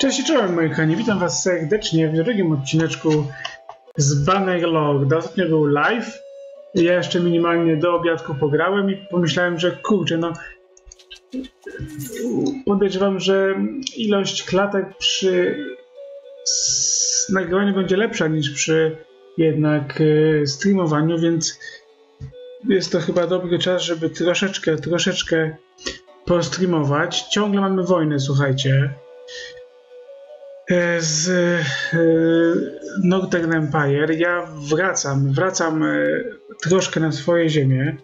Cześć i czołem, moi kochani, witam was serdecznie w drugim odcineczku z Bannerlorda. Ostatnio był live, ja jeszcze minimalnie do obiadku pograłem i pomyślałem, że kurczę, no podejrzewam, że ilość klatek przy nagrywaniu będzie lepsza niż przy jednak streamowaniu, więc jest to chyba dobry czas, żeby troszeczkę postreamować. Ciągle mamy wojnę, słuchajcie, z Northern Empire. Ja wracam troszkę na swoje ziemię,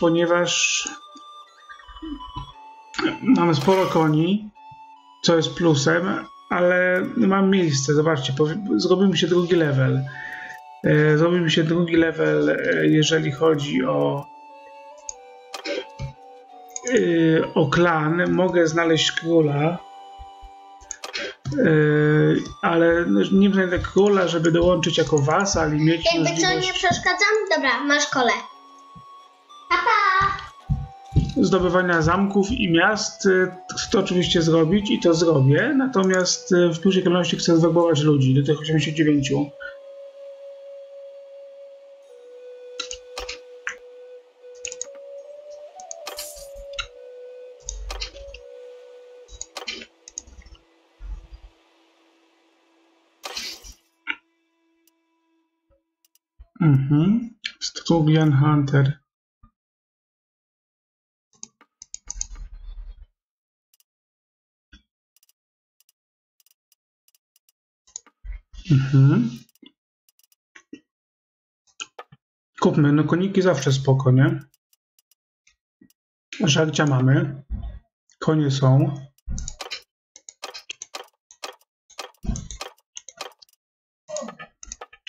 ponieważ mam sporo koni, co jest plusem, ale mam miejsce. Zobaczcie, zrobił mi się drugi level. Jeżeli chodzi o klan. Mogę znaleźć króla, ale nie znajdę króla, żeby dołączyć jako wasal i mieć jakby możliwość... Co, nie przeszkadzam? Dobra, masz kole. Pa, pa! Zdobywania zamków i miast. Chcę to oczywiście zrobić i to zrobię, natomiast w dużej kolejności chcę zwerbować ludzi do tych 89. Strugian Hunter. Kupmy, no koniki zawsze spoko, nie? Żarcia mamy. Konie są.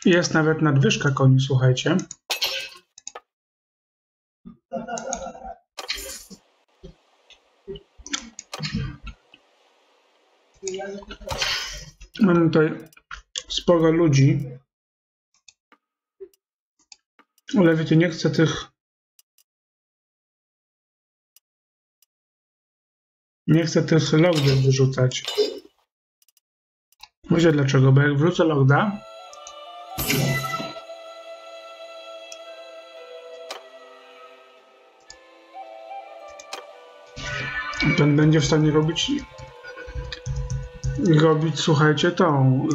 Jest nawet nadwyżka koni, słuchajcie. Mamy tutaj sporo ludzi, ale wiecie, nie chcę tych... Nie chcę tych lordów wyrzucać. Wiecie dlaczego? Bo jak wrócę lorda, ten będzie w stanie robić, słuchajcie,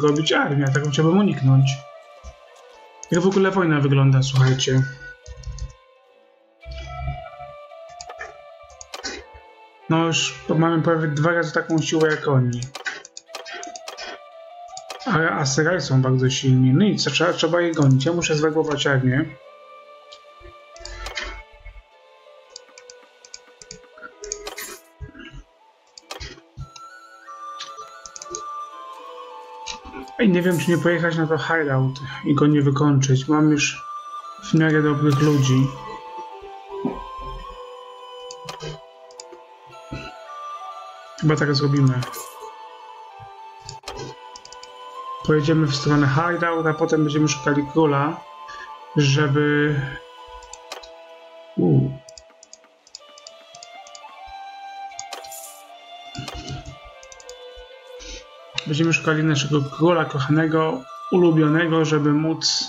robić armię, tego chciałbym uniknąć. Jak w ogóle wojna wygląda, słuchajcie. No już mamy prawie dwa razy taką siłę jak oni. Ale Aserai są bardzo silni. No i co, trzeba je gonić. Ja muszę zwerbować armię. I nie wiem, czy nie pojechać na to hideout i go nie wykończyć. Mam już w miarę dobrych ludzi. Chyba tak zrobimy. Pojedziemy w stronę hideout, a potem będziemy szukali króla, żeby... Będziemy szukali naszego króla kochanego, ulubionego, żeby móc...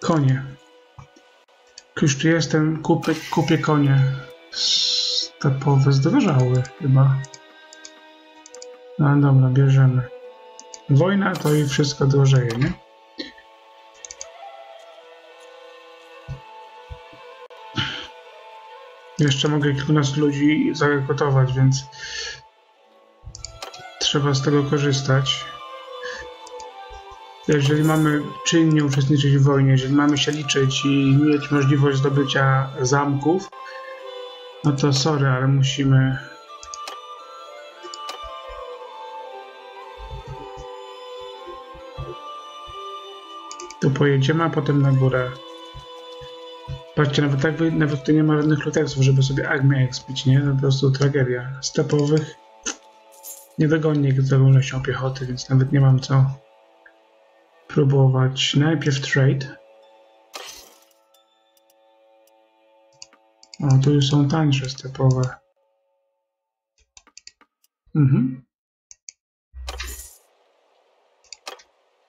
Konie. Już tu jestem, kupię konie. Stepowe zdrożały chyba. No dobra, bierzemy. Wojna to i wszystko drożeje, nie? Jeszcze mogę kilkunastu ludzi zarekrutować, więc trzeba z tego korzystać. Jeżeli mamy czynnie uczestniczyć w wojnie, jeżeli mamy się liczyć i mieć możliwość zdobycia zamków, no to sorry, ale musimy... Tu pojedziemy, a potem na górę. Patrzcie, nawet tu nie ma żadnych lutersów, żeby sobie armię ekspić, nie? To po prostu tragedia. Stepowych Niewygolnik z wolnością piechoty, więc nawet nie mam co próbować. Najpierw trade. O, tu już są tańsze stepowe. Mhm.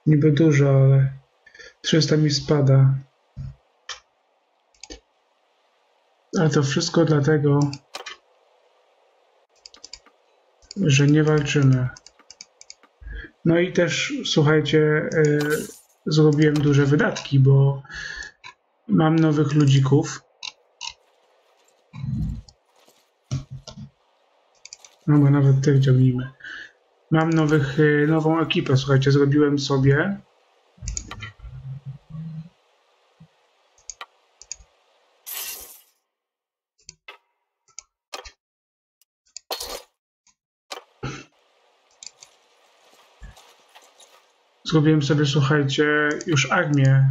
Niby dużo, ale 300 mi spada. Ale to wszystko dlatego, że nie walczymy. No i też, słuchajcie, zrobiłem duże wydatki, bo mam nowych ludzików. No bo nawet te wyciągnijmy. Mam nową ekipę, słuchajcie, zrobiłem sobie. Zrobiłem sobie, słuchajcie, już armię.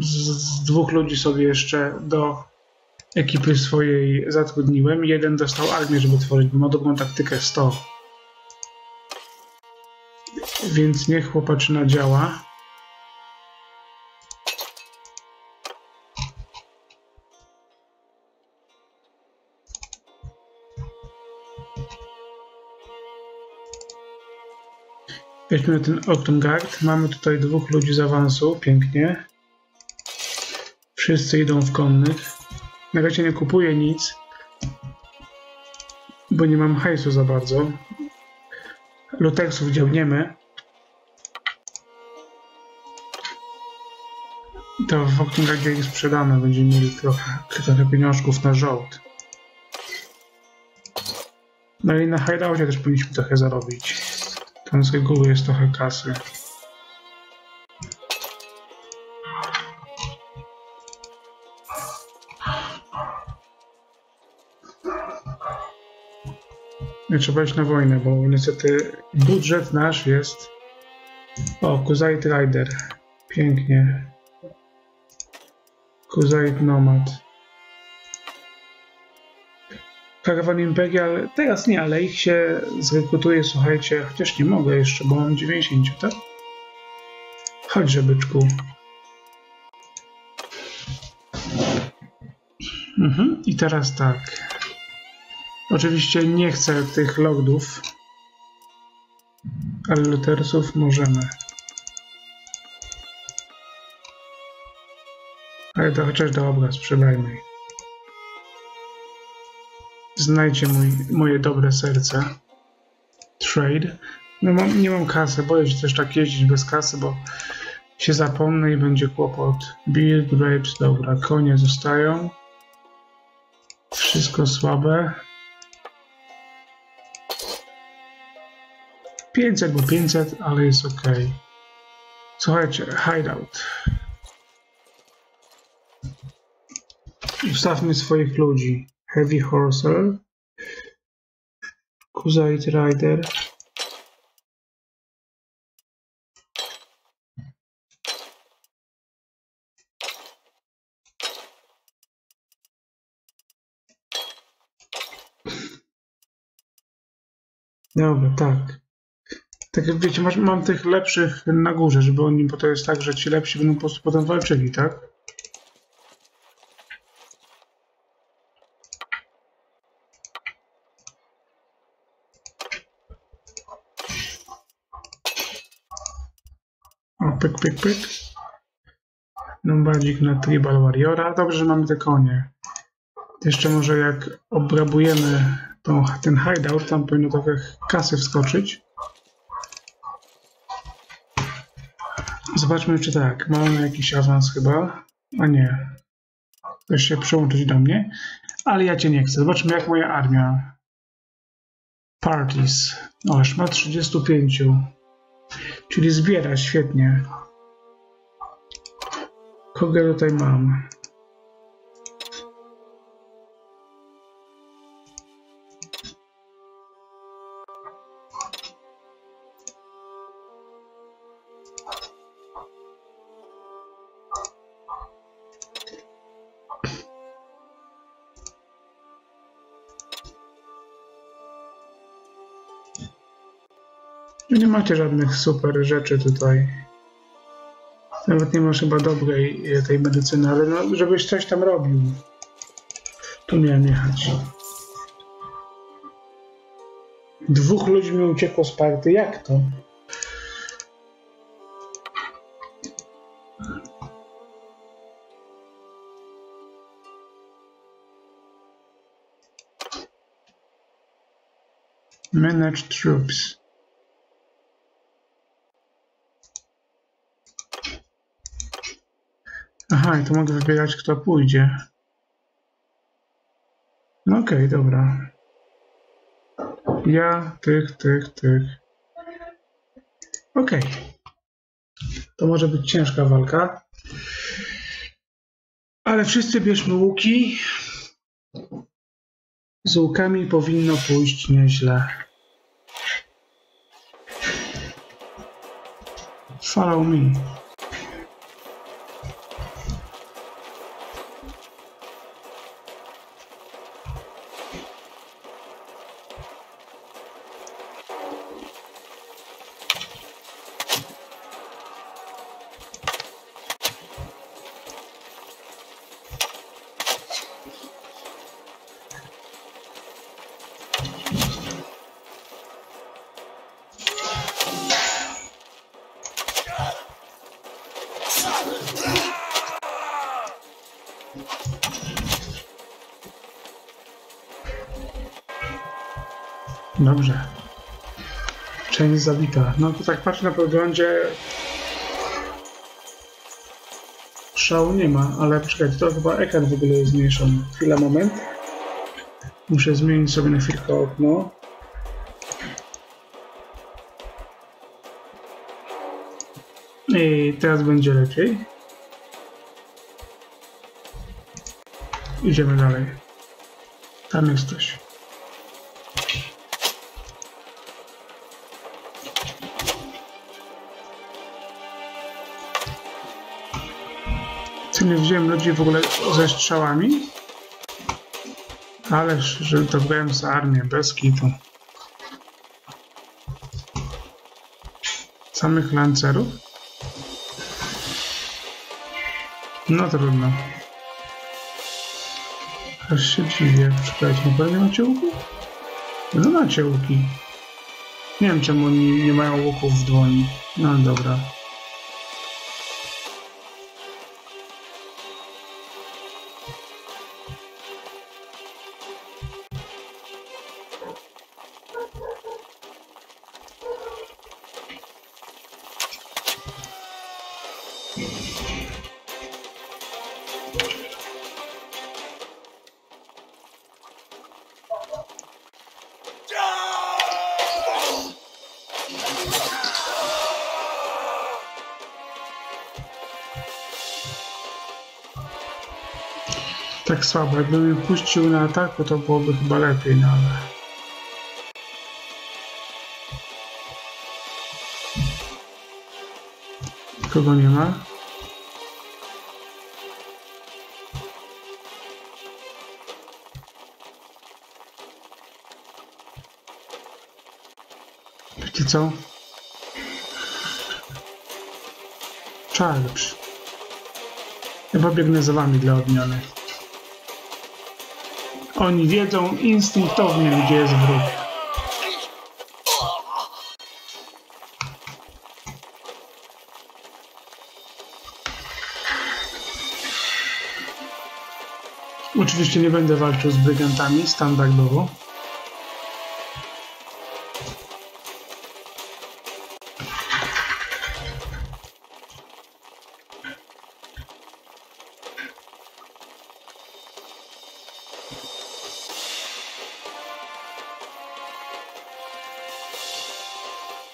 Z dwóch ludzi sobie jeszcze do ekipy swojej zatrudniłem. Jeden dostał armię, żeby tworzyć, bo ma dobrą taktykę 100. Więc niech chłopaczyna działa. Weźmy ten Octongard. Mamy tutaj dwóch ludzi z awansu. Pięknie. Wszyscy idą w konnych. Na razie nie kupuję nic, bo nie mam hajsu za bardzo. Lutersów działniemy. To w Octongardzie ich sprzedamy. Będziemy mieli trochę pieniążków na żołd. No i na hideoutie też powinniśmy trochę zarobić. Tam z reguły jest trochę kasy. Nie trzeba iść na wojnę, bo niestety budżet nasz jest... O, Khuzait Rider. Pięknie. Khuzait Nomad. Caravan Imperial, teraz nie, ale ich się zrekrutuje, słuchajcie, chociaż nie mogę jeszcze, bo mam 90, tak? Chodźże, byczku. Mhm, i teraz tak. Oczywiście nie chcę tych lordów, ale lutersów możemy. Ale to chociaż dobra, sprzedajmy ich. Znajdźcie moje dobre serce. Trade. No nie mam kasy, boję się też tak jeździć bez kasy, bo się zapomnę i będzie kłopot. Beer, grapes, dobra, konie zostają. Wszystko słabe. 500, bo 500, ale jest ok. Słuchajcie, hideout. Ustawmy swoich ludzi. Heavy Horseman, Khuzait Rider. Dobra, tak. Tak jak wiecie, mam tych lepszych na górze, żeby oni, bo to jest tak, że ci lepsi będą po prostu potem walczyli, tak? Pyk, pyk, pyk. Numbadzik na Tribal Warriora. Dobrze, że mamy te konie. Jeszcze może jak obrabujemy ten hideout, tam powinno trochę kasy wskoczyć. Zobaczmy, czy tak. Mamy jakiś awans chyba. A nie. Chcesz się przyłączyć do mnie. Ale ja cię nie chcę. Zobaczmy, jak moja armia. Parties. O, aż ma 35. Czyli zbiera świetnie. Kogo tutaj mam? Nie macie żadnych super rzeczy tutaj. Nawet nie masz chyba dobrej tej medycyny, ale no, żebyś coś tam robił. Tu miałem jechać. Dwóch ludzi mi uciekło z party. Jak to? Manage troops. Aha, i to mogę wybierać, kto pójdzie. No okej, dobra. Ja, tych. Okej. To może być ciężka walka. Ale wszyscy bierzmy łuki. Z łukami powinno pójść nieźle. Follow me. Dobrze. Część zabita. No to tak patrzę na podglądzie. Szału nie ma, ale poczekajcie, to chyba ekran w ogóle jest zmniejszony. Chwila, moment. Muszę zmienić sobie na chwilkę okno. I teraz będzie lepiej. Idziemy dalej. Tam jest coś. Nie wziąłem ludzi w ogóle ze strzałami, ale że to wziąłem z armię, bez kitu. Samych lancerów? No trudno. Aż się dziwię, czekajcie, no pewnie macie łuki? No macie łuki. Nie wiem czemu oni nie mają łuków w dłoni. No dobra. Tak słabo, jakbym mnie puścił na ataku, to byłoby chyba lepiej, no ale... Kogo nie ma? Wiecie co? Charge. Ja pobiegnę za wami dla odmiany. Oni wiedzą instynktownie, gdzie jest wróg. Oczywiście nie będę walczył z brygantami standardowo.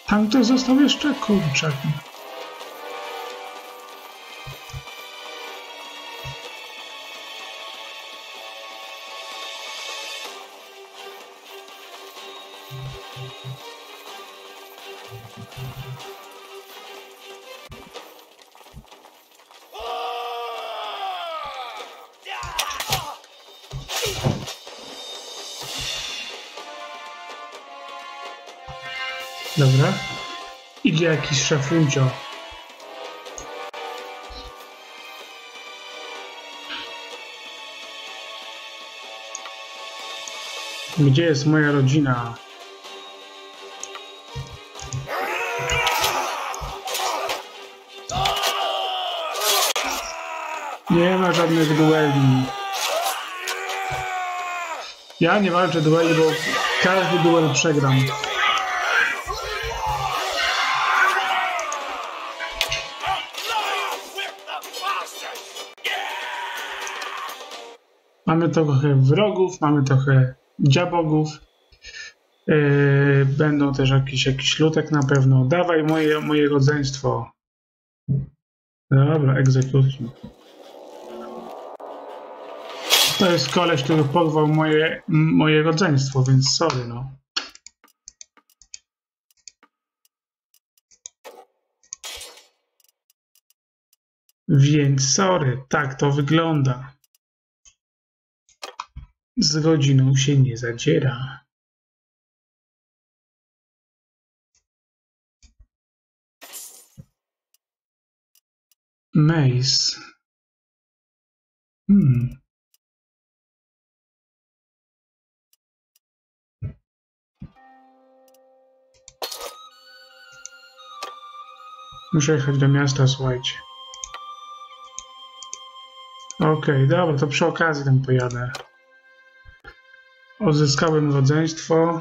Tam ktoś został jeszcze? Kurczak. Dobra. Idzie jakiś szafuncio. Gdzie jest moja rodzina? Nie ma żadnych dueli. Ja nie walczę dueli, bo każdy duel przegram. Mamy trochę wrogów, mamy trochę dziabogów. Będą też jakiś lutek na pewno. Dawaj moje rodzeństwo. Dobra, egzekucji. To jest koleś, który porwał moje rodzeństwo, więc sorry, no. Więc sorry, tak to wygląda. Z rodziną się nie zadziera. Mace. Muszę jechać do miasta, słuchajcie. Okej, dobra, to przy okazji tam pojadę. Odzyskałem rodzeństwo.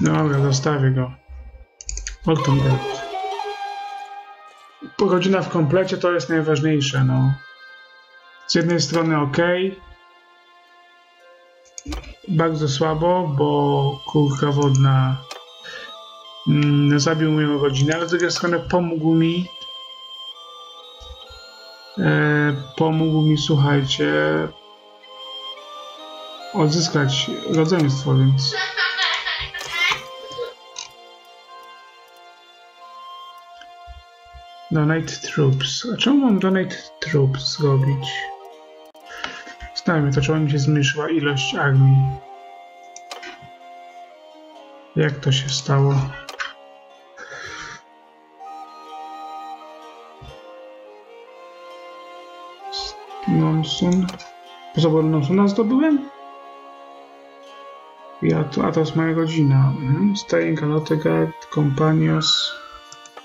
Dobra, zostawię go. Octongard. Rodzina w komplecie to jest najważniejsze, no. Z jednej strony ok. Bardzo słabo, bo kulka wodna zabił moją rodzinę, ale z drugiej strony pomógł mi. Słuchajcie, odzyskać rodzeństwo, więc... Donate troops. A czemu mam donate troops zrobić? Znajmy to, czemu mi się zmniejszyła ilość armii. Jak to się stało? Nonsun. Po zaboru Nonsuna zdobyłem? A to jest moja rodzina. Staying Alottegard, Companios,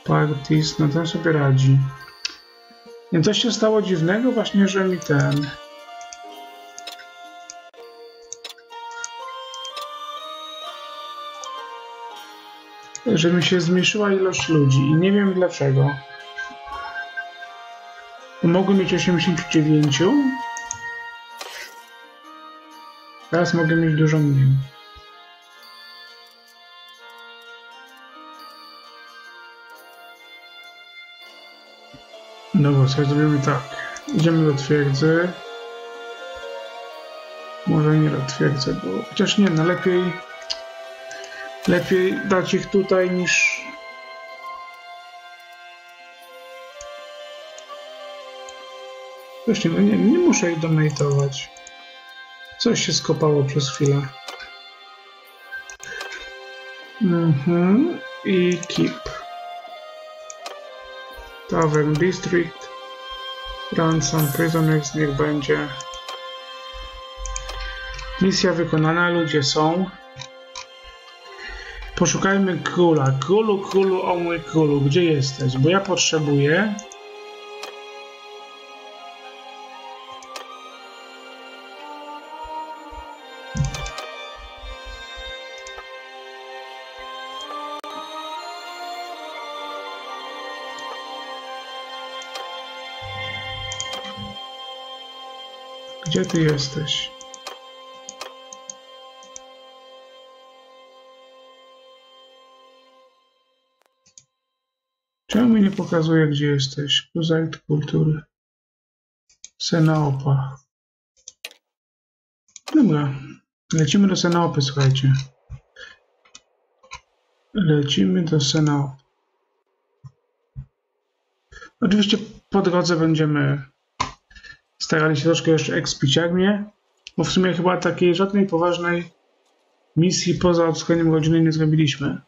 Parties. No ten sobie radzi. Nie, coś się stało dziwnego właśnie, że mi ten... że mi się zmniejszyła ilość ludzi i nie wiem dlaczego. Mogę mieć 89, teraz mogę mieć dużo mniej. Dobra, słuchaj, zrobimy tak. Idziemy do twierdzy. Może nie do twierdzy, bo... chociaż nie, no lepiej... lepiej dać ich tutaj niż... Właśnie, no nie muszę ich donate'ować. Coś się skopało przez chwilę. I keep. Tavern District. Ransom Prisoners, niech będzie. Misja wykonana, ludzie są. Poszukajmy króla. Królu, królu, o mój królu, gdzie jesteś? Bo ja potrzebuję... Gdzie ty jesteś? Czemu mi nie pokazuje, gdzie jesteś? Khuzait kultury. Senaopa. Dobra. Lecimy do Senaopy, słuchajcie. Lecimy do Senaopy. Oczywiście po drodze będziemy starali się troszkę jeszcze ekspić armię. Bo w sumie chyba takiej żadnej poważnej misji poza odsłuchaniem rodziny nie zrobiliśmy.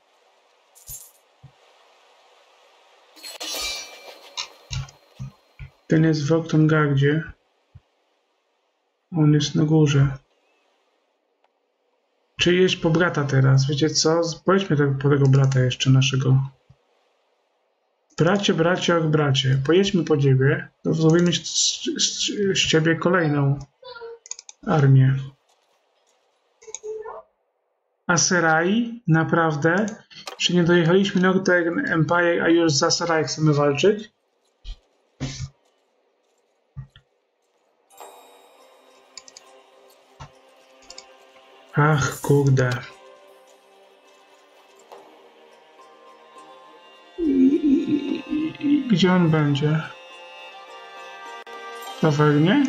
Ten jest w Octongardzie. On jest na górze. Czy jeść po brata teraz? Wiecie co? Pojedźmy po tego brata jeszcze naszego. Bracie, bracie, och bracie. Pojedźmy po ciebie. To zrobimy z ciebie kolejną armię. Aserai? Naprawdę? Czy nie dojechaliśmy Northern Empire, a już z Aserai chcemy walczyć? Ach, kurde. Gdzie on będzie? Tawernie?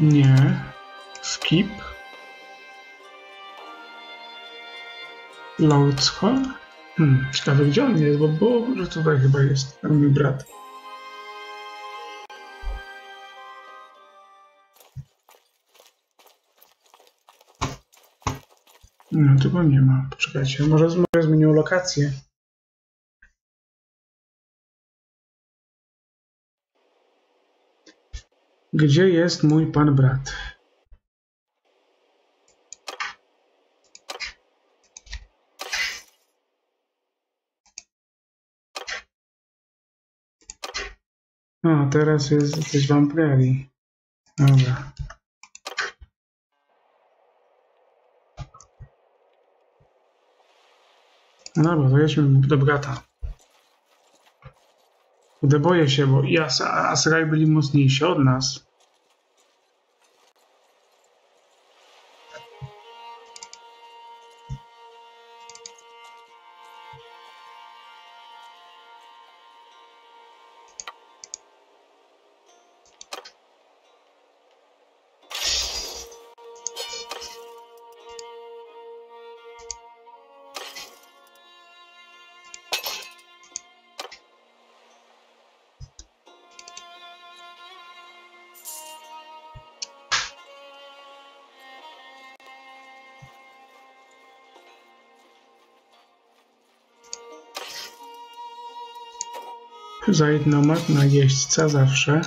Nie. Skip. Lord's Hall? Ciekawe, gdzie on jest, bo było, że tutaj chyba jest ten mój brat. No, tego nie ma. Poczekajcie, może zmienił lokację. Gdzie jest mój pan brat? No, teraz jest coś w Ampliarii. Dobra. No dobra, to jedźmy do brata. Gdy boję się, bo i Aserai byli mocniejsi od nas. Khuzait Nomad na jeźdźca zawsze.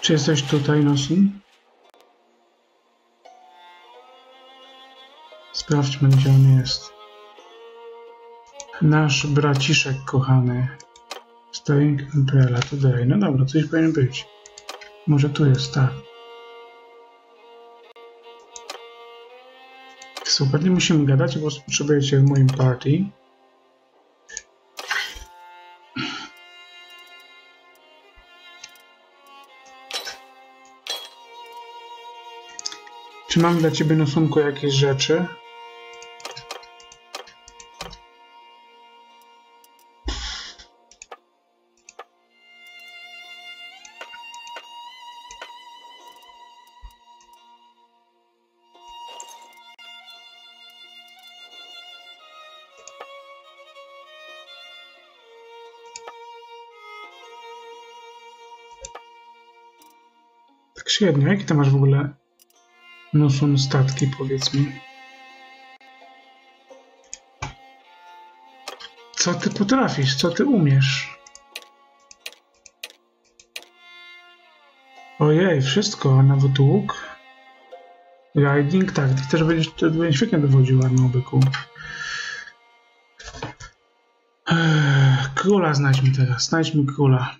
Czy jesteś tutaj, Nosin? Sprawdźmy, gdzie on jest. Nasz braciszek kochany. Stoing Imperial today. No dobra, coś powinien być. Może tu jest, tak. Super, nie musimy gadać, bo potrzebujecie w moim party. Czy mam dla ciebie, Nosunku, jakieś rzeczy? Tak średnio, jakie to masz w ogóle? No są statki, powiedz mi. Co ty potrafisz? Co ty umiesz? Ojej, wszystko, nawet łuk. Riding, tak, ty też będziesz świetnie dowodził armią, byku. Króla znajdź mi teraz, znajdź mi króla.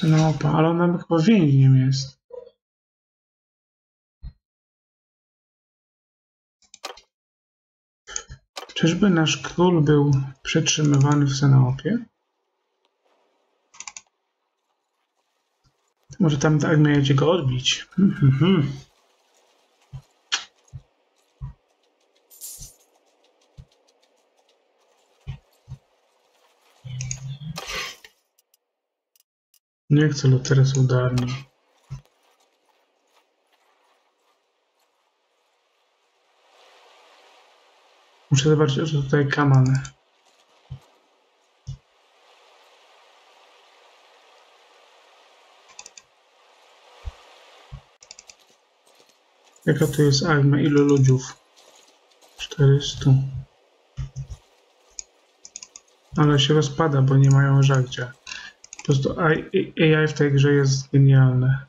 Senaopa, ale ona chyba więźniem jest. Czyżby nasz król był przetrzymywany w Senaopie? Może tam ta armia jedzie go odbić? Nie chcę, ale teraz udarni. Muszę zobaczyć, że tutaj kaman. Jaka to jest armia? Ilu ludziów? 400. Ale się rozpada, bo nie mają żarcia. Po prostu AI w tej grze jest genialne.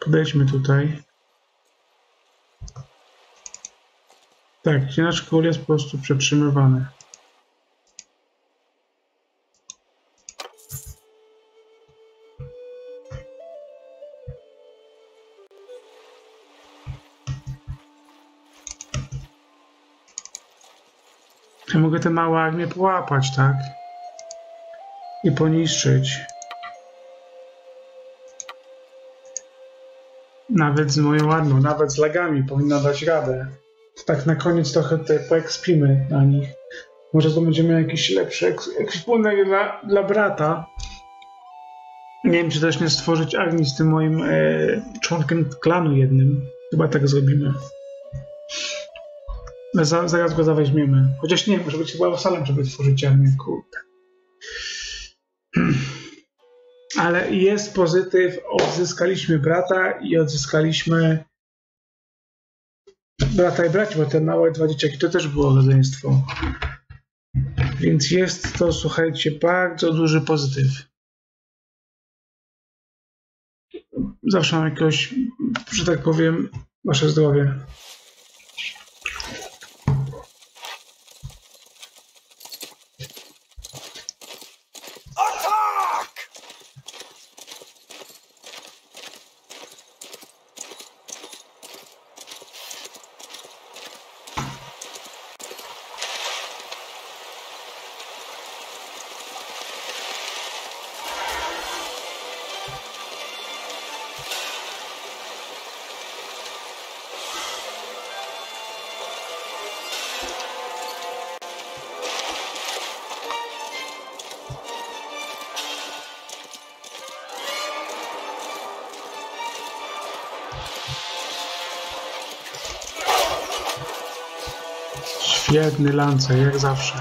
Podejdźmy tutaj. Tak, gdzie nasz król jest po prostu przetrzymywany. Ja mogę te małe armie połapać, tak? I poniszczyć. Nawet z moją armią, nawet z lagami powinna dać radę. To tak na koniec trochę tutaj poekspimy na nich. Może to będzie miał jakiś lepszy ekwipunek dla brata. Nie wiem, czy też nie stworzyć armii z tym moim członkiem klanu jednym. Chyba tak zrobimy. Zaraz go zaweźmiemy. Chociaż nie, może być chyba wasalem, żeby tworzyć armię. Kurde. Ale jest pozytyw. Odzyskaliśmy brata i odzyskaliśmy brata i braci, bo te małe dwa dzieciaki to też było rodzeństwo. Więc jest to, słuchajcie, bardzo duży pozytyw. Zawsze mam jakiegoś, że tak powiem, wasze zdrowie. Jedny lance, jak zawsze.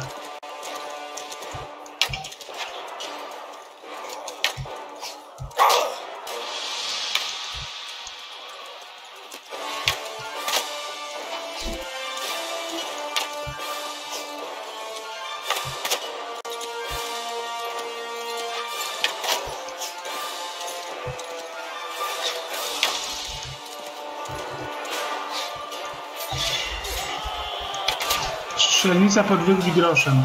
Strzelnica pod wielkim groszem.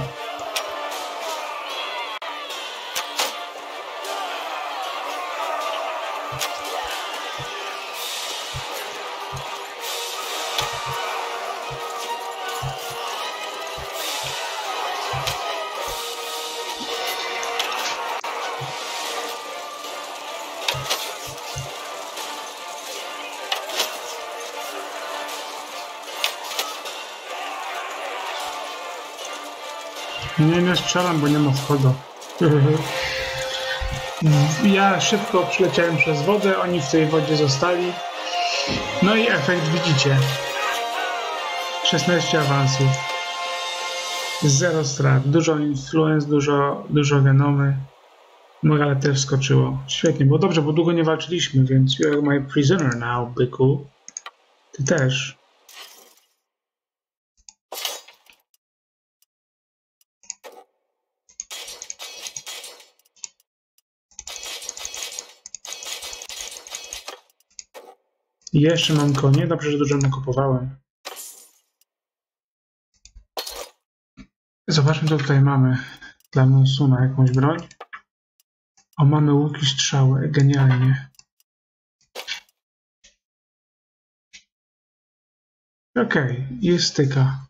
Nie strzelam, bo nie ma wchodu. Ja szybko przyleciałem przez wodę, oni w tej wodzie zostali. No i efekt widzicie. 16 awansów. 0 strat. Dużo influence, dużo genomy. Morale też skoczyło. Świetnie, bo dobrze, bo długo nie walczyliśmy, więc you are my prisoner now, byku. Ty też. Jeszcze mam konie. Dobrze, że dużo nakupowałem. Zobaczmy, co tutaj mamy. Dla Monsuna jakąś broń. O, mamy łuki, strzały. Genialnie. Okej, jest styka.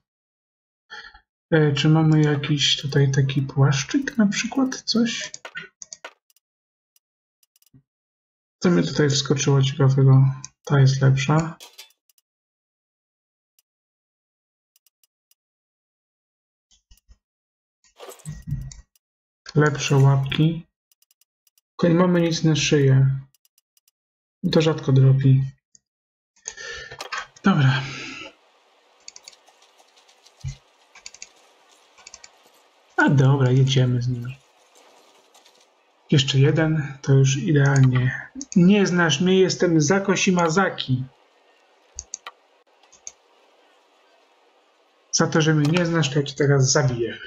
Czy mamy jakiś tutaj taki płaszczyk na przykład? Coś? Co mi tutaj wskoczyło ciekawego? Ta jest lepsza. Lepsze łapki. Tylko nie mamy nic na szyję. To rzadko dropi. Dobra. A dobra, jedziemy z nimi. Jeszcze jeden, to już idealnie. Nie znasz mnie, jestem Zakosimazaki. Za to, że mnie nie znasz, to ja cię teraz zabiję.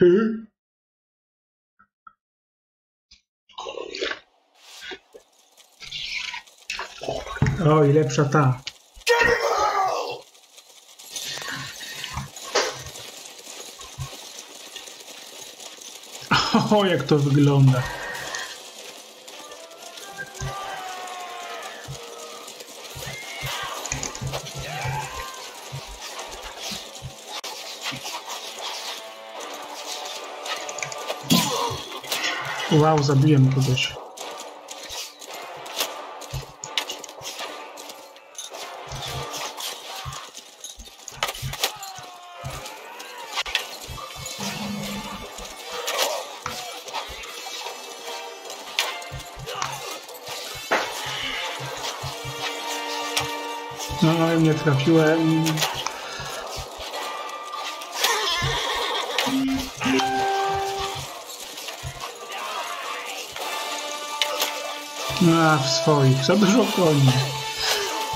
O, i lepsza ta. O, jak to wygląda. Wow, zabiłem kogoś. No, nie trafiłem. A, w swoich. Za dużo koni.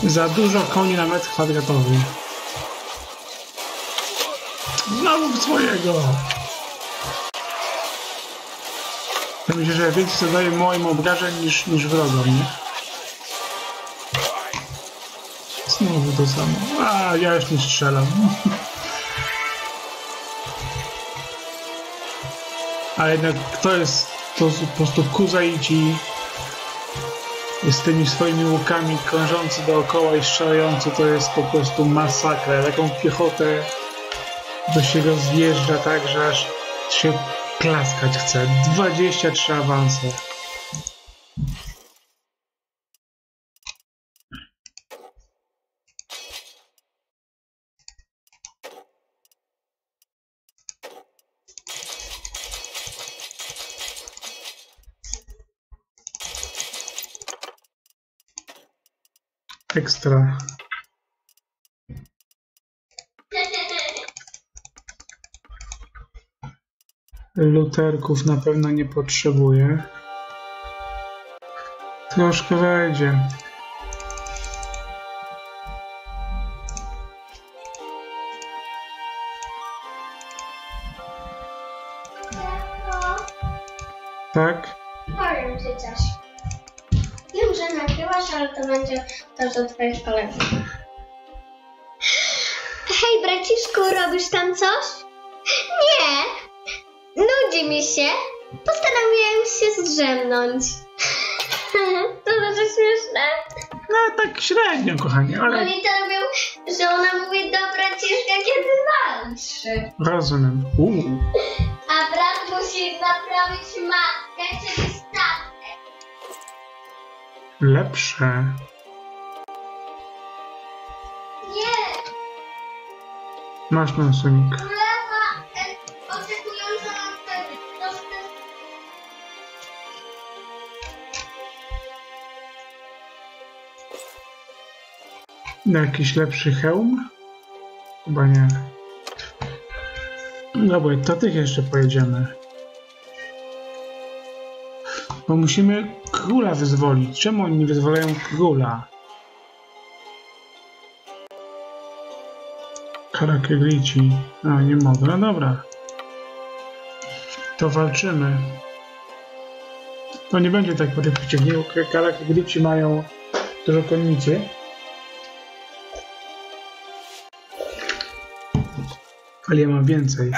Za dużo koni na metr kwadratowy. Znowu w swojego! Ja myślę, że więcej zadaje moim obrażeń niż wrogom, nie? Znowu to samo. A, ja już nie strzelam. A jednak kto jest... To po prostu Khuzaici... Z tymi swoimi łukami krążący dookoła i strzelający, to jest po prostu masakra. Taką piechotę do się rozjeżdża tak, że aż się klaskać chce. 23 awanse. Ekstra. Luterków na pewno nie potrzebuję. Troszkę wejdzie. Tak? Powiem ci coś. Wiem, że nagrywasz, ale to będzie też do twoich kolegów. Hej, braciszku, robisz tam coś? Nie! Nudzi mi się. Postanowiłem się zdrzemnąć. To będzie śmieszne. No, tak średnio, kochanie, ale... Oni to robią, że ona mówi do braciszka, kiedy walczy. Rozumiem. A brat musi naprawić matkę, czyli statek. Lepsze. Nie. Masz ten sumik. Lewa, oczekująca na wtedy. Jakiś lepszy hełm? Chyba nie. Dobra, to tych jeszcze pojedziemy. Bo musimy króla wyzwolić. Czemu oni nie wyzwalają króla? Karakirici. A, nie mogę. No dobra. To walczymy. To nie będzie tak po tym przeciwnie. Karakirici mają dużo konnicy. Ale ja mam więcej.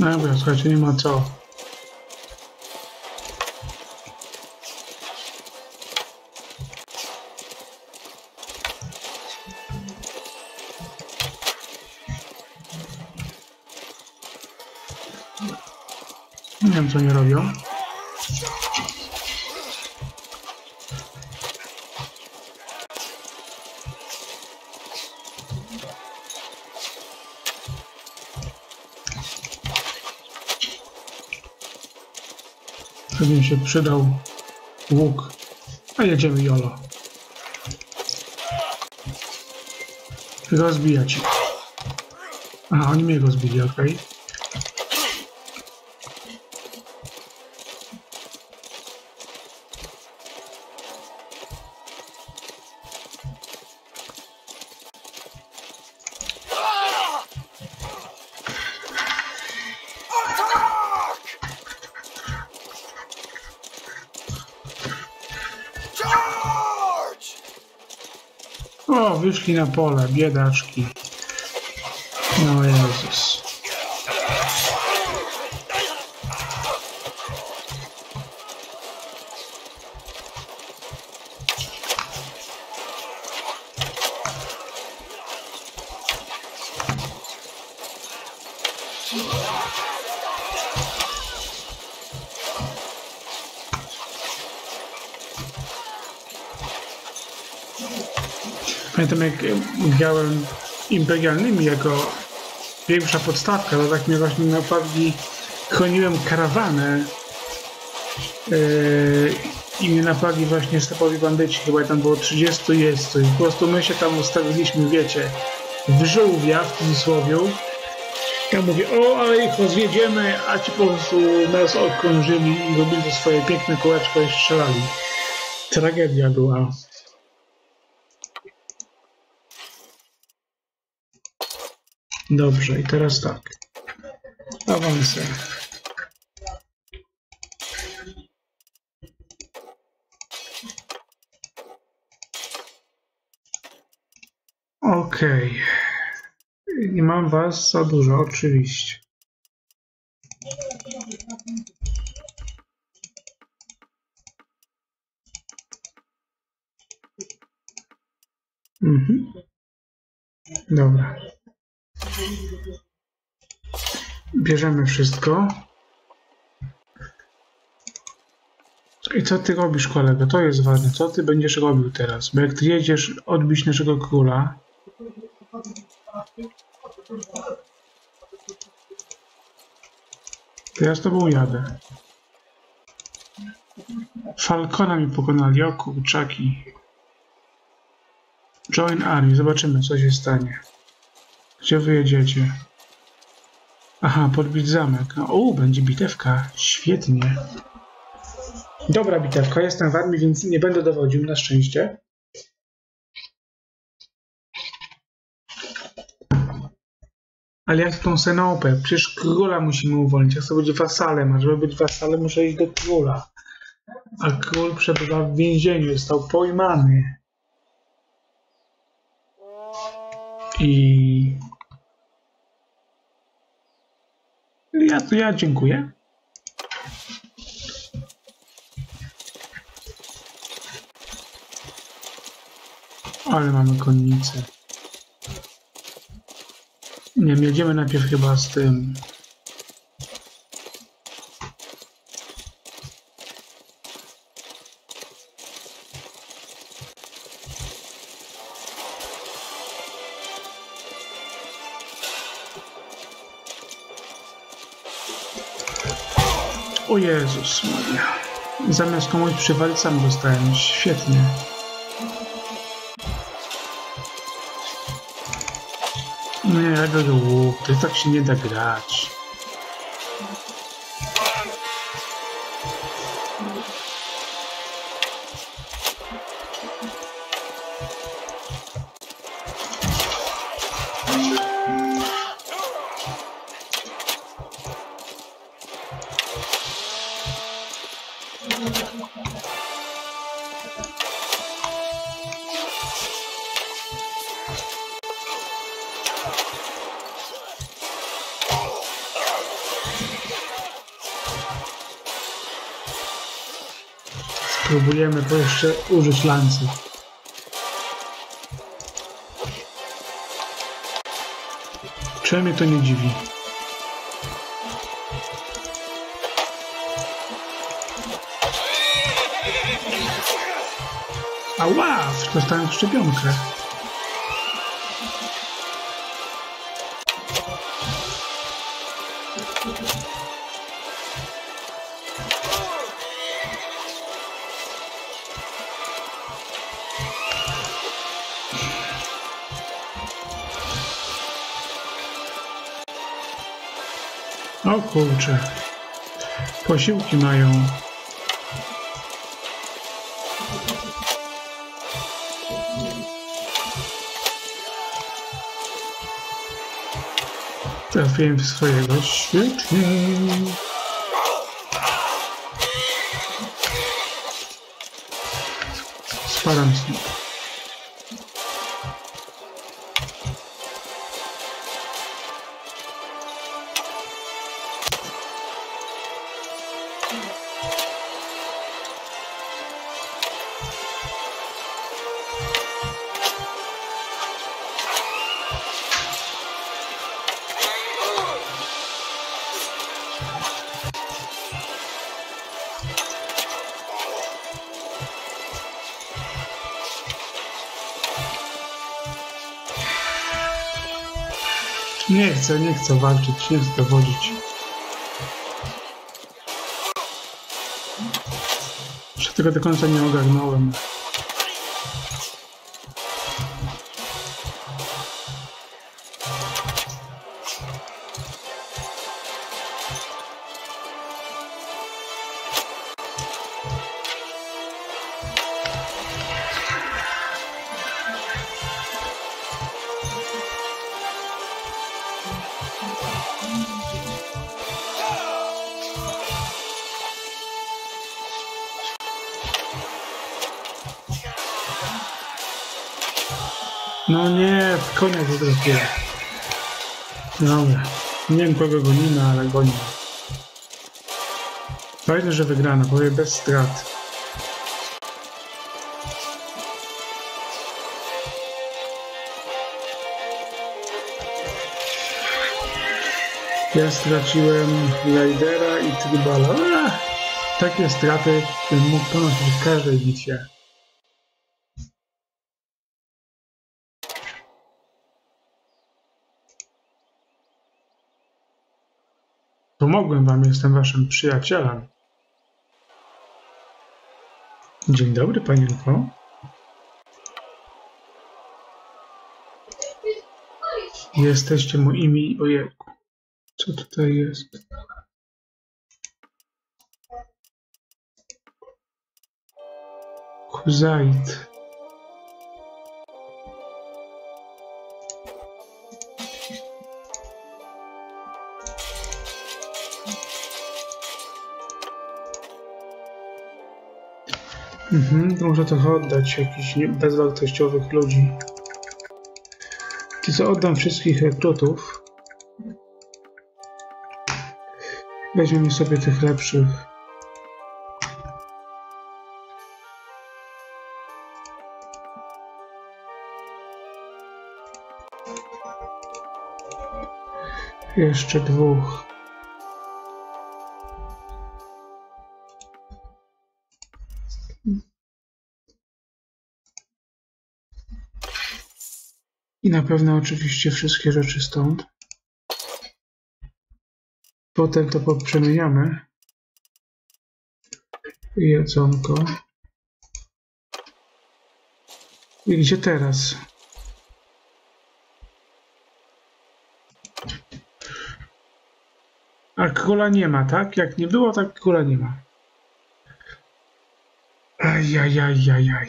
Dobra, słuchajcie, nie ma co. Nie wiem, co nie robią. Pewnie się przydał łuk, a jedziemy jolo. Rozbijać. Aha, oni mnie rozbili, okej. Okay. O, wyszli na pole, biedaczki. No Jezus. Pamiętam, jak grałem imperialnymi jako większa podstawka, to tak mnie właśnie napadli, chroniłem karawanę i mnie napadli właśnie stepowi bandyci, chyba tam było 30 jeźdźców. Po prostu my się tam ustawiliśmy, wiecie, w żółwia, w cudzysłowie. Ja mówię, o, ale ich rozwiedziemy, a ci po prostu nas okrążyli i robili swoje piękne kółeczko i strzelali. Tragedia była. Dobrze, i teraz tak. Awanse. Okej. Nie mam was za dużo, oczywiście. Mhm. Dobra. Bierzemy wszystko. I co ty robisz, kolego? To jest ważne. Co ty będziesz robił teraz? Bo jak ty jedziesz odbić naszego króla... To ja z tobą jadę. Falcona mi pokonali. O kurczaki. Join army. Zobaczymy, co się stanie. Gdzie wyjedziecie? Aha, podbić zamek. O, będzie bitewka. Świetnie. Dobra bitewka. Jestem w armii, więc nie będę dowodził, na szczęście. Ale jak tą Senaopę? Przecież króla musimy uwolnić. Ja chcę być wasalem, a żeby być wasalem, muszę iść do króla. A król przebywa w więzieniu. Został pojmany. I... Ja dziękuję. Ale mamy konnicę. Nie wiem, jedziemy najpierw chyba z tym. O Jezus Maria. Zamiast komuś przywalić, sam dostałem. Świetnie. No nie, to tak się nie da grać. Spróbujemy jeszcze użyć lancy. Czemu mnie to nie dziwi? Ała! Dostałem szczepionkę. O kurczę, posiłki mają. Trafiłem w swojego, świetnie. Sparam z nim. Nie chcę walczyć, nie chcę wodzić. Jeszcze tego do końca nie ogarnąłem. No nie, w konia to zrobię. Dobra, nie wiem kogo gonimy, ale gonimy. Fajnie, że wygrano, powiem bez strat. Ja straciłem Raidera i Tribala. Takie straty bym mógł ponosić w każdej bitwie. Pomogłem wam, jestem waszym przyjacielem. Dzień dobry, panienko. Jesteście moimi... Ojejku. Co tutaj jest? Khuzait. Muszę trochę oddać jakichś bezwartościowych ludzi. Czy co, oddam wszystkich rekrutów. Weźmiemy sobie tych lepszych. Jeszcze dwóch. I na pewno oczywiście wszystkie rzeczy stąd. Potem to poprzemieniamy. Jedzonko. I gdzie teraz? A króla nie ma, tak? Jak nie było, tak króla nie ma. Ajajajajaj.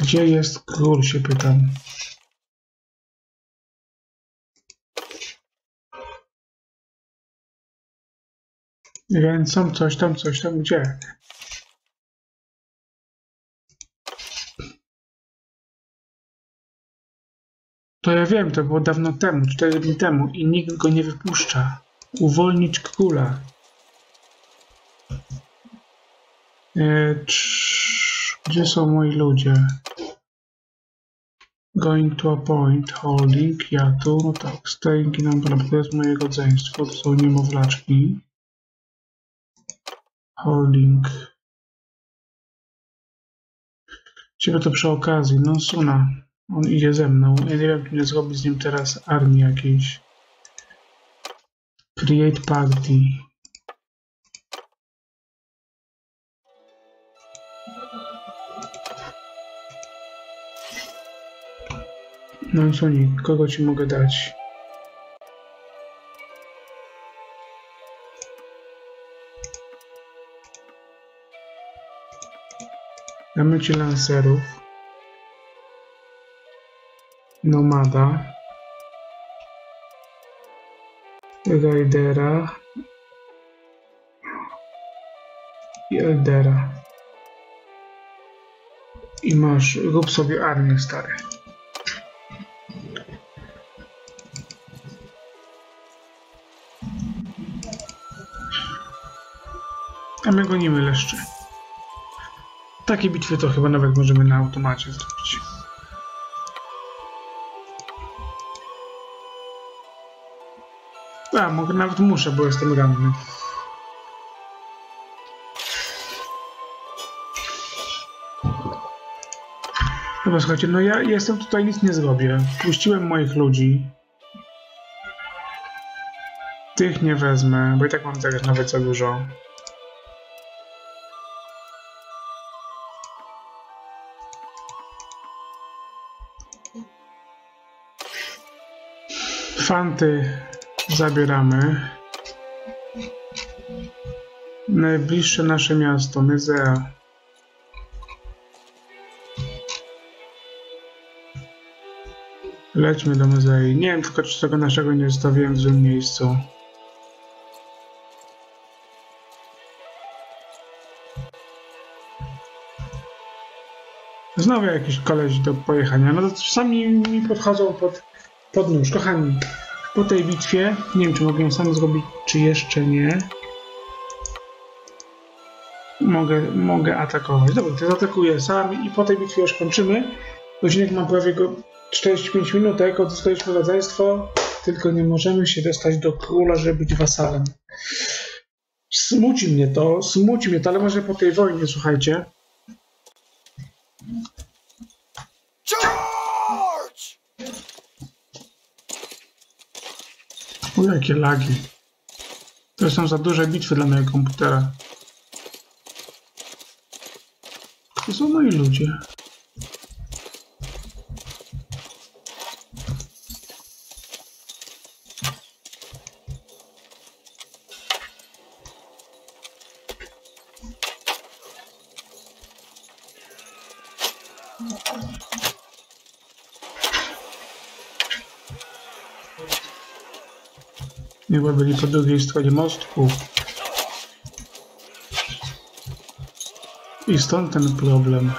Gdzie jest król, się pytam. Ręcą coś tam, gdzie? To ja wiem, to było dawno temu, 4 dni temu i nikt go nie wypuszcza. Uwolnić króla. Gdzie są moi ludzie? Going to a point, holding, ja tu, no tak, staying, no to jest moje rodzeństwo, to są niemowlaczki. Holding. Ciebie to przy okazji. No Suna. On idzie ze mną. Ja nie wiem, czy zrobić z nim teraz armii jakiejś. Create party. No Suni, kogo ci mogę dać? Damy ci lancerów, nomada, raidera i eldera. I masz, rób sobie armię, stary. A my gonimy leszczy. Takie bitwy to chyba nawet możemy na automacie zrobić. A, mogę, nawet muszę, bo jestem ranny. Dobra, słuchajcie, no ja jestem tutaj, nic nie zrobię. Puściłem moich ludzi. Tych nie wezmę, bo i tak mam teraz nawet za dużo. Fanty zabieramy. Najbliższe nasze miasto, Myzea. Lećmy do Myzei. Nie wiem tylko, czy tego naszego nie zostawiłem w złym miejscu. Znowu jakiś koleś do pojechania. No to sami mi podchodzą pod nóż. Kochani, po tej bitwie, nie wiem czy mogę ją sam zrobić, czy jeszcze nie. Mogę atakować. Dobra, to zaatakuję sam i po tej bitwie już kończymy. Odcinek ma prawie 45 minutek, odzyskaliśmy rodzeństwo, tylko nie możemy się dostać do króla, żeby być wasalem. Smuci mnie to, ale może po tej wojnie, słuchajcie. O, jakie lagi. To są za duże bitwy dla mojego komputera. To są moi ludzie. Chyba byli po drugiej stronie mostku. I stąd ten problem.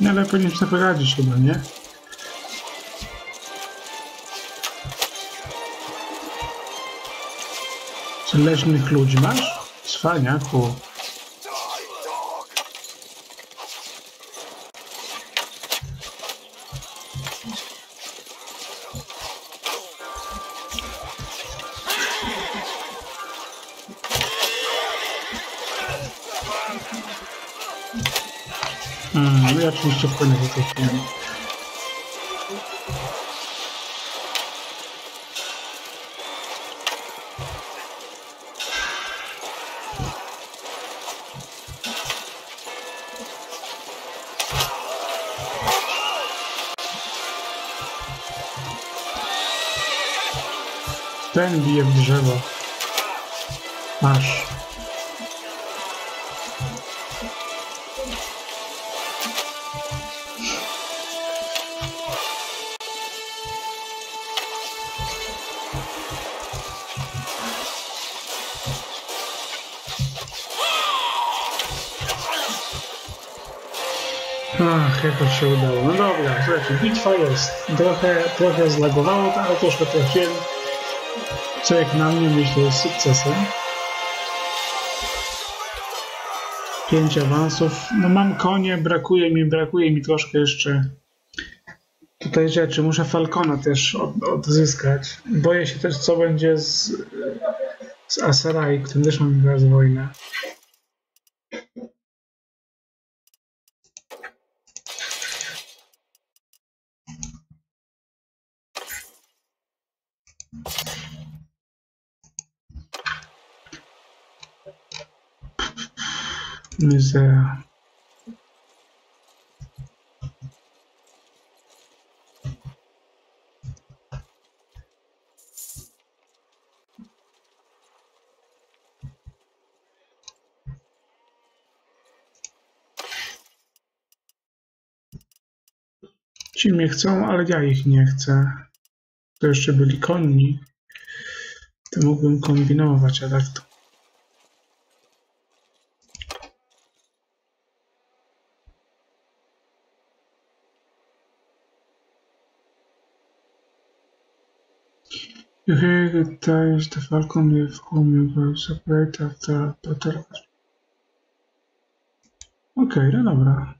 No ale powinniśmy sobie poradzić chyba, nie? Czy leśnych ludzi masz? Cwaniaku. Ja oczywiście w koniec to filmu. Ten bije w drzewo. Masz. Ach, jakoś się udało. No dobra, słuchajcie, bitwa jest. Trochę zlagowało, ale troszkę trafiłem. Co jak na mnie, myślę, jest sukcesem. 5 awansów. No mam konie, brakuje mi troszkę jeszcze tutaj rzeczy. Muszę Falcona też odzyskać. Boję się też, co będzie z z Aserai, którym też mamy teraz wojnę. Mizera. Ci mnie chcą, ale ja ich nie chcę. To jeszcze byli konni. To mógłbym kombinować, a tak to. You hear the tires, the falcon, the home will separate after battle. Okej, no dobra.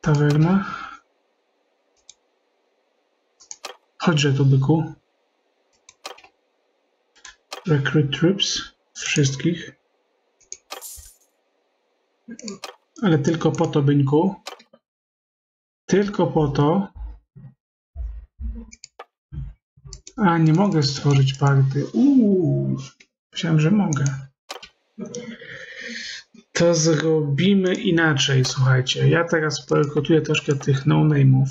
Tawerna. Chodźże tu, byku. Recruit troops. Wszystkich. Ale tylko po to, byńku. Tylko po to. A, nie mogę stworzyć party. Myślałem, że mogę. To zrobimy inaczej, słuchajcie. Ja teraz porekotuję troszkę tych no-name'ów.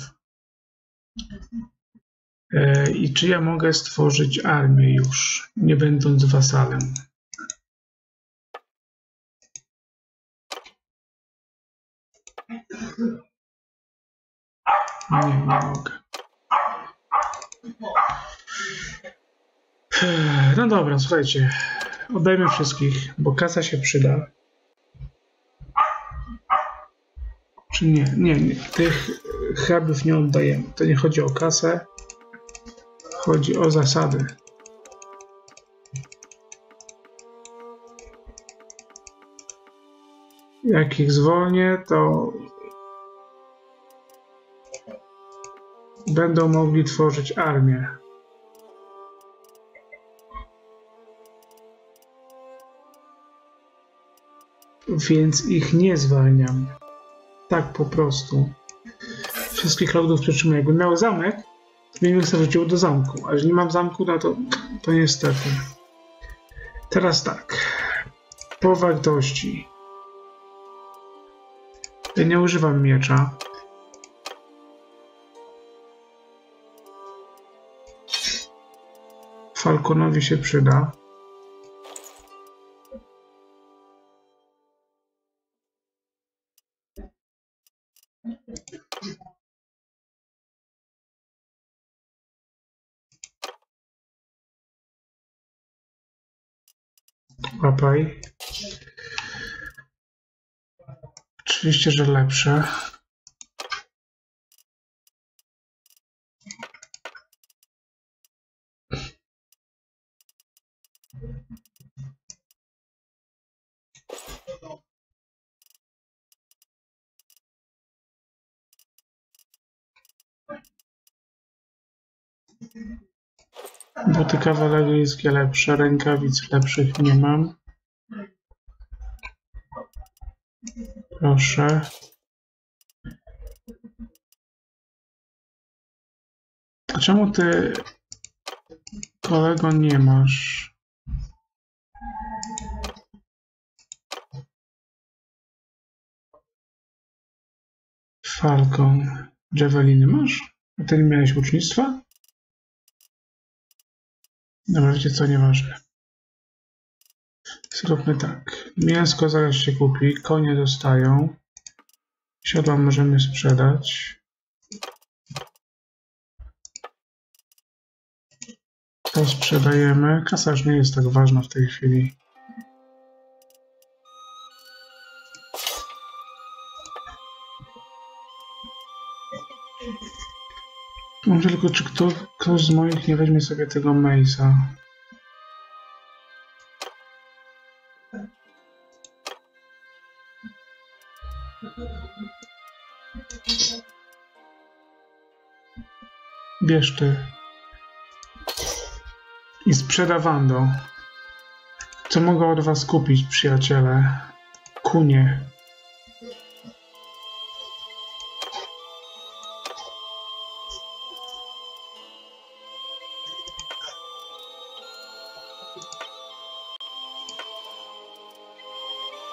I czy ja mogę stworzyć armię już, nie będąc wasalem? Nie mogę. No dobra, słuchajcie, oddajmy wszystkich, bo kasa się przyda. Czy nie? Nie, tych hrabów nie oddajemy. To nie chodzi o kasę, chodzi o zasady. Jak ich zwolnię, to będą mogli tworzyć armię. Więc ich nie zwalniam. Tak po prostu. Wszystkich lordów przetrzymuję. Jakbym miał zamek, to bym się wrócił do zamku. A jeżeli nie mam zamku, no to niestety. Teraz tak. Po wartości. Ja nie używam miecza. Falconowi się przyda. Łapaj. Oczywiście, że lepsze. Buty kawaleryjskie lepsze, rękawic lepszych nie mam. Proszę. A czemu ty, kolego, nie masz? Falcon. Javeliny masz? A ty nie miałeś łucznictwa? Dobra, wiecie co, nieważne. Zróbmy tak. Mięsko zaraz się kupi, konie dostają. Siodła możemy sprzedać. To sprzedajemy. Kasa już nie jest tak ważna w tej chwili. Może tylko, czy ktoś z moich nie weźmie sobie tego Mace'a? Bierz ty. I i sprzedawando. Co mogę od was kupić, przyjaciele? Kunie.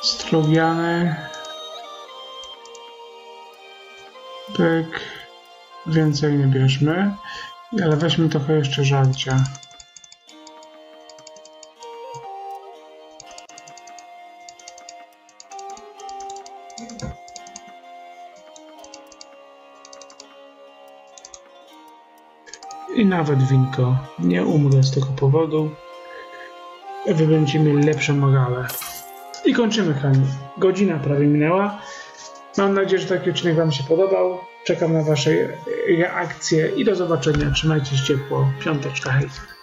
Strugiany. Pyk. Więcej nie bierzmy. Ale weźmy trochę jeszcze żarcia. I nawet winko. Nie umrę z tego powodu. Wy będziecie mieli lepsze morale. I kończymy, kochani. Godzina prawie minęła. Mam nadzieję, że taki odcinek wam się podobał. Czekam na wasze reakcje i do zobaczenia. Trzymajcie się ciepło. Piąteczka, hej.